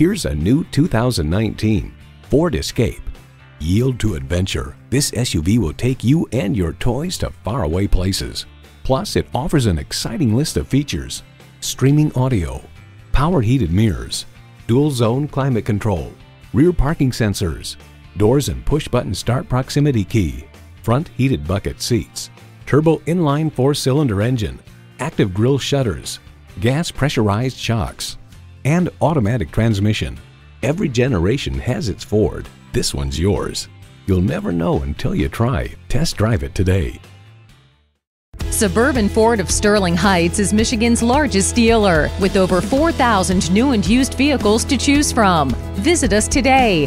Here's a new 2019 Ford Escape. Yield to adventure. This SUV will take you and your toys to faraway places. Plus, it offers an exciting list of features: streaming audio, power heated mirrors, dual zone climate control, rear parking sensors, doors and push button start proximity key, front heated bucket seats, turbo inline 4-cylinder engine, active grille shutters, gas pressurized shocks, and automatic transmission. Every generation has its Ford. This one's yours. You'll never know until you try. Test drive it today. Suburban Ford of Sterling Heights is Michigan's largest dealer with over 4,000 new and used vehicles to choose from. Visit us today.